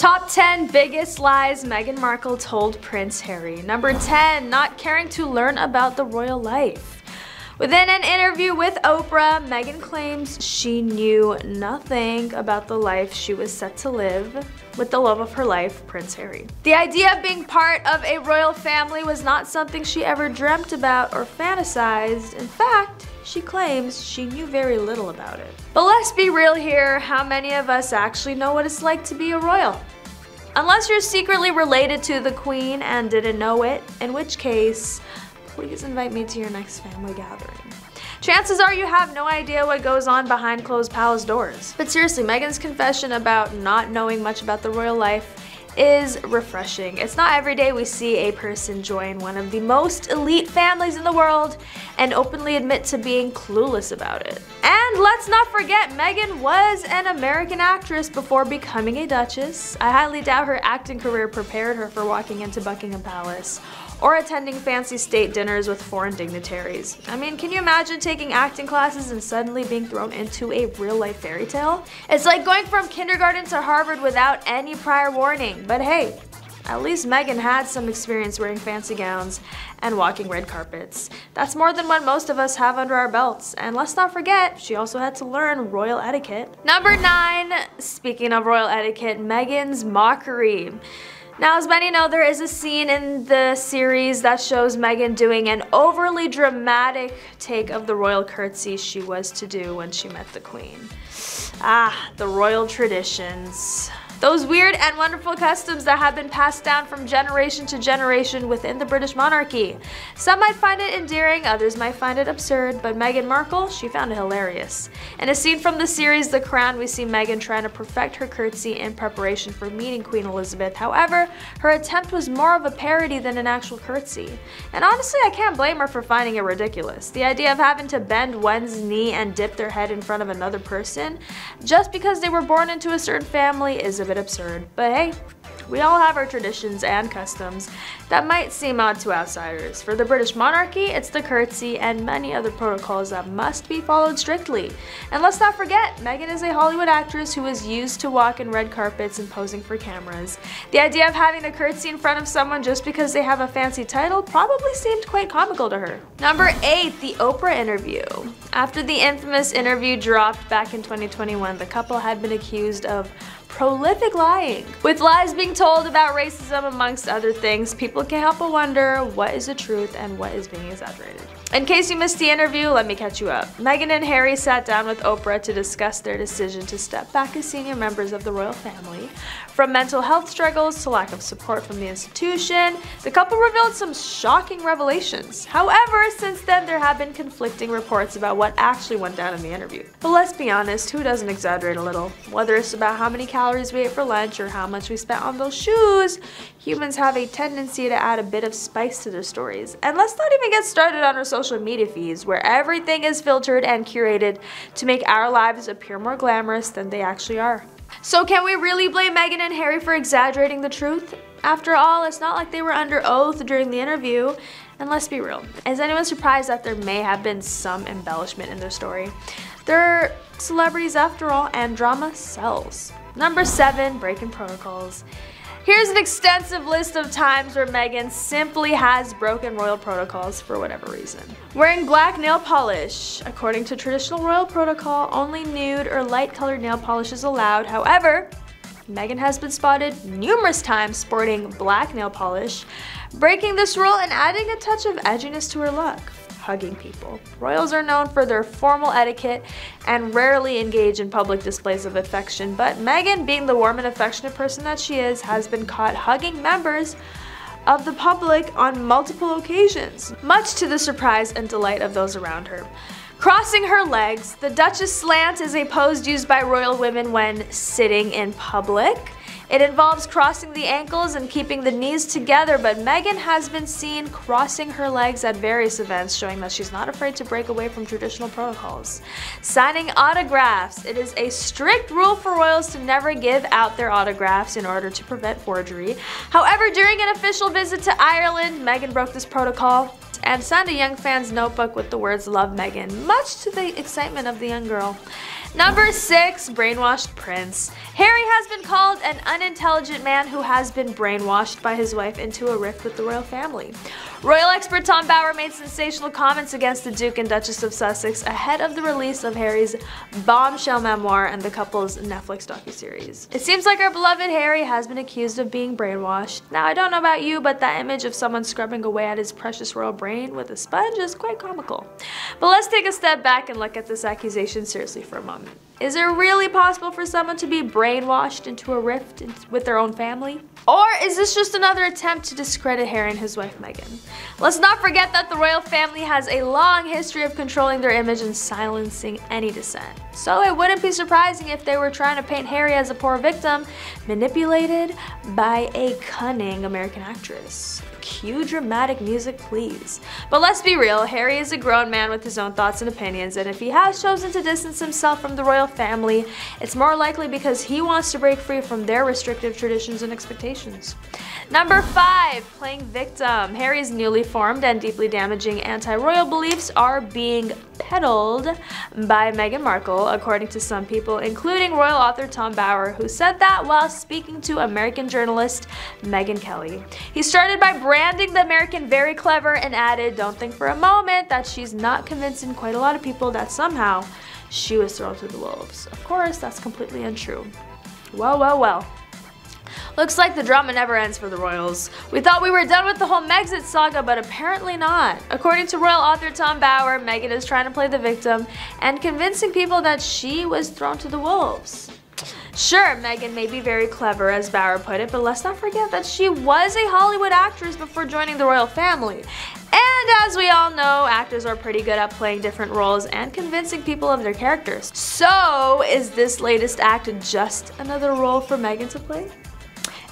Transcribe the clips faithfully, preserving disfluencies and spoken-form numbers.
Top ten biggest lies Meghan Markle told Prince Harry. Number ten, not caring to learn about the royal life. Within an interview with Oprah, Meghan claims she knew nothing about the life she was set to live with the love of her life, Prince Harry. The idea of being part of a royal family was not something she ever dreamt about or fantasized. In fact, she claims she knew very little about it. But let's be real here, how many of us actually know what it's like to be a royal? Unless you're secretly related to the Queen and didn't know it, in which case, please invite me to your next family gathering. Chances are you have no idea what goes on behind closed palace doors. But seriously, Meghan's confession about not knowing much about the royal life is refreshing. It's not every day we see a person join one of the most elite families in the world and openly admit to being clueless about it. And let's not forget, Meghan was an American actress before becoming a duchess. I highly doubt her acting career prepared her for walking into Buckingham Palace or attending fancy state dinners with foreign dignitaries. I mean, can you imagine taking acting classes and suddenly being thrown into a real-life fairy tale? It's like going from kindergarten to Harvard without any prior warning. But hey, at least Meghan had some experience wearing fancy gowns and walking red carpets. That's more than what most of us have under our belts. And let's not forget, she also had to learn royal etiquette. Number nine, speaking of royal etiquette, Meghan's mockery. Now, as many know, there is a scene in the series that shows Meghan doing an overly dramatic take of the royal curtsy she was to do when she met the Queen. Ah, the royal traditions. Those weird and wonderful customs that have been passed down from generation to generation within the British monarchy. Some might find it endearing, others might find it absurd, but Meghan Markle, she found it hilarious. In a scene from the series The Crown, we see Meghan trying to perfect her curtsy in preparation for meeting Queen Elizabeth. However, her attempt was more of a parody than an actual curtsy. And honestly, I can't blame her for finding it ridiculous. The idea of having to bend one's knee and dip their head in front of another person just because they were born into a certain family is a bit absurd, but hey, we all have our traditions and customs that might seem odd to outsiders. For the British monarchy, it's the curtsy and many other protocols that must be followed strictly. And let's not forget, Meghan is a Hollywood actress who is used to walking in red carpets and posing for cameras. The idea of having to curtsy in front of someone just because they have a fancy title probably seemed quite comical to her. Number eight, the Oprah interview. After the infamous interview dropped back in twenty twenty-one, the couple had been accused of prolific lying. With lies being told about racism amongst other things, people can't help but wonder what is the truth and what is being exaggerated. In case you missed the interview, let me catch you up. Meghan and Harry sat down with Oprah to discuss their decision to step back as senior members of the royal family. From mental health struggles to lack of support from the institution, the couple revealed some shocking revelations. However, since then there have been conflicting reports about what actually went down in the interview. But let's be honest, who doesn't exaggerate a little? Whether it's about how many calories we ate for lunch or how much we spent on those shoes, humans have a tendency to add a bit of spice to their stories. And let's not even get started on our social media feeds, where everything is filtered and curated to make our lives appear more glamorous than they actually are. So can we really blame Meghan and Harry for exaggerating the truth? After all, it's not like they were under oath during the interview. And let's be real, is anyone surprised that there may have been some embellishment in their story? They're celebrities after all, and drama sells. Number seven, breaking protocols. Here's an extensive list of times where Meghan simply has broken royal protocols for whatever reason. Wearing black nail polish. According to traditional royal protocol, only nude or light colored nail polish is allowed. However, Meghan has been spotted numerous times sporting black nail polish, breaking this rule and adding a touch of edginess to her look. Hugging people. Royals are known for their formal etiquette and rarely engage in public displays of affection, but Meghan, being the warm and affectionate person that she is, has been caught hugging members of the public on multiple occasions, much to the surprise and delight of those around her. Crossing her legs, the Duchess slant is a pose used by royal women when sitting in public. It involves crossing the ankles and keeping the knees together, but Meghan has been seen crossing her legs at various events, showing that she's not afraid to break away from traditional protocols. Signing autographs. It is a strict rule for royals to never give out their autographs in order to prevent forgery. However, during an official visit to Ireland, Meghan broke this protocol and signed a young fan's notebook with the words "Love Meghan," much to the excitement of the young girl. Number six, brainwashed prince. Harry has been called an unintelligent man who has been brainwashed by his wife into a rift with the royal family. Royal expert Tom Bower made sensational comments against the Duke and Duchess of Sussex ahead of the release of Harry's bombshell memoir and the couple's Netflix docuseries. It seems like our beloved Harry has been accused of being brainwashed. Now, I don't know about you, but that image of someone scrubbing away at his precious royal brain with a sponge is quite comical. But let's take a step back and look at this accusation seriously for a moment. Is it really possible for someone to be brainwashed into a rift with their own family? Or is this just another attempt to discredit Harry and his wife Meghan? Let's not forget that the royal family has a long history of controlling their image and silencing any dissent. So it wouldn't be surprising if they were trying to paint Harry as a poor victim, manipulated by a cunning American actress. Cue dramatic music, please. But let's be real, Harry is a grown man with his own thoughts and opinions, and if he has chosen to distance himself from the royal family, it's more likely because he wants to break free from their restrictive traditions and expectations. Number five, playing victim. Harry's newly formed and deeply damaging anti-royal beliefs are being peddled by Meghan Markle, according to some people, including royal author Tom Bower, who said that while speaking to American journalist Megyn Kelly. He started by branding the American very clever and added, "Don't think for a moment that she's not convincing quite a lot of people that somehow she was thrown to the wolves." Of course, that's completely untrue. Well, well, well. Looks like the drama never ends for the royals. We thought we were done with the whole Megxit saga, but apparently not. According to royal author Tom Bower, Meghan is trying to play the victim and convincing people that she was thrown to the wolves. Sure, Meghan may be very clever, as Bower put it, but let's not forget that she was a Hollywood actress before joining the royal family. And as we all know, actors are pretty good at playing different roles and convincing people of their characters. So, is this latest act just another role for Meghan to play?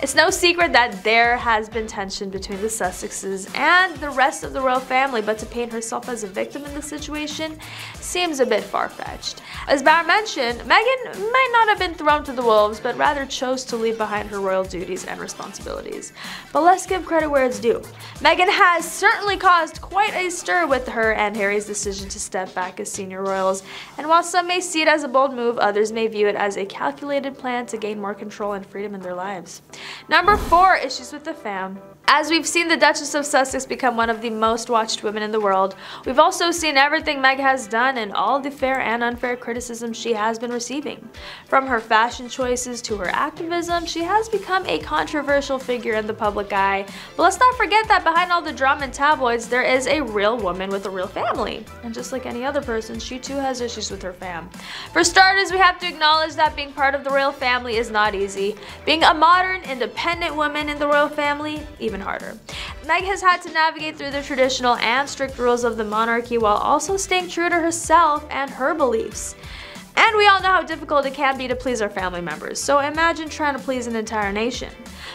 It's no secret that there has been tension between the Sussexes and the rest of the royal family, but to paint herself as a victim in this situation seems a bit far-fetched. As Bower mentioned, Meghan might not have been thrown to the wolves, but rather chose to leave behind her royal duties and responsibilities. But let's give credit where it's due. Meghan has certainly caused quite a stir with her and Harry's decision to step back as senior royals, and while some may see it as a bold move, others may view it as a calculated plan to gain more control and freedom in their lives. Number four, issues with the fam. As we've seen the Duchess of Sussex become one of the most watched women in the world, we've also seen everything Meg has done and all the fair and unfair criticism she has been receiving. From her fashion choices to her activism, she has become a controversial figure in the public eye. But let's not forget that behind all the drama and tabloids, there is a real woman with a real family. And just like any other person, she too has issues with her fam. For starters, we have to acknowledge that being part of the royal family is not easy. Being a modern, independent woman in the royal family, even harder. Meg has had to navigate through the traditional and strict rules of the monarchy while also staying true to herself and her beliefs. And we all know how difficult it can be to please our family members, so imagine trying to please an entire nation.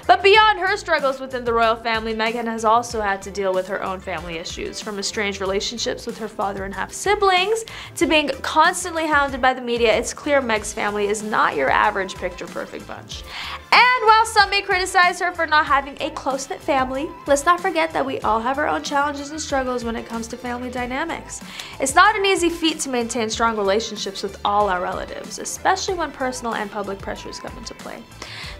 But beyond her struggles within the royal family, Meghan has also had to deal with her own family issues, from estranged relationships with her father and half-siblings to being constantly hounded by the media. It's clear Meg's family is not your average picture-perfect bunch. And while some may criticize her for not having a close-knit family, let's not forget that we all have our own challenges and struggles when it comes to family dynamics. It's not an easy feat to maintain strong relationships with all our relatives, especially when personal and public pressures come into play.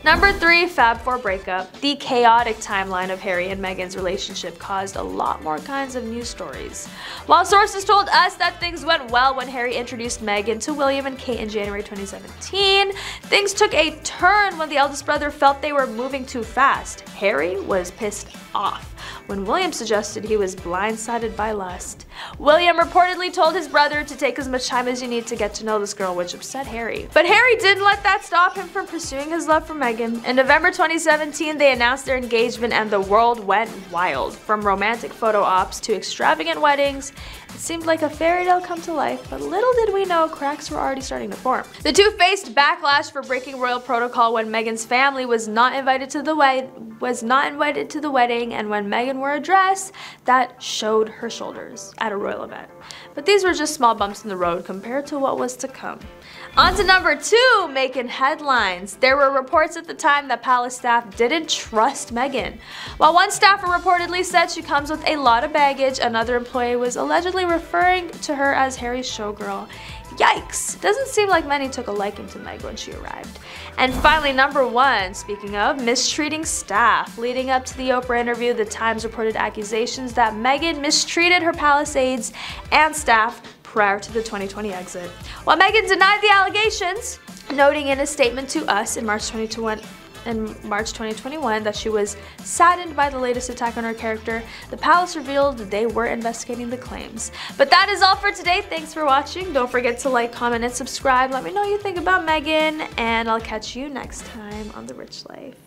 Number three, Fab Four breakup. The chaotic timeline of Harry and Meghan's relationship caused a lot more kinds of news stories. While sources told us that things went well when Harry introduced Meghan to William and Kate in January twenty seventeen, things took a turn when the eldest brother felt they were moving too fast. Harry was pissed off when William suggested he was blindsided by lust. William reportedly told his brother to take as much time as you need to get to know this girl, which upset Harry. But Harry didn't let that stop him from pursuing his love for Meghan. In November twenty seventeen, they announced their engagement and the world went wild. From romantic photo ops to extravagant weddings, it seemed like a fairy tale come to life, but little did we know cracks were already starting to form. The two faced backlash for breaking royal protocol when Meghan's family was not invited to the wed was not invited to the wedding, and when Meghan wore a dress that showed her shoulders at a royal event. But these were just small bumps in the road compared to what was to come. On to number two, making headlines. There were reports at the time that palace staff didn't trust Meghan. While one staffer reportedly said she comes with a lot of baggage, another employee was allegedly referring to her as Harry's showgirl. Yikes! Doesn't seem like many took a liking to Meg when she arrived. And finally, number one, speaking of, mistreating staff. Leading up to the Oprah interview, The Times reported accusations that Meghan mistreated her palace aides and staff prior to the twenty twenty exit. While Meghan denied the allegations, noting in a statement to us in March twenty twenty-one In March twenty twenty-one that she was saddened by the latest attack on her character, the palace revealed that they were investigating the claims. But that is all for today. Thanks for watching. Don't forget to like, comment, and subscribe. Let me know what you think about Meghan, and I'll catch you next time on The Rich Life.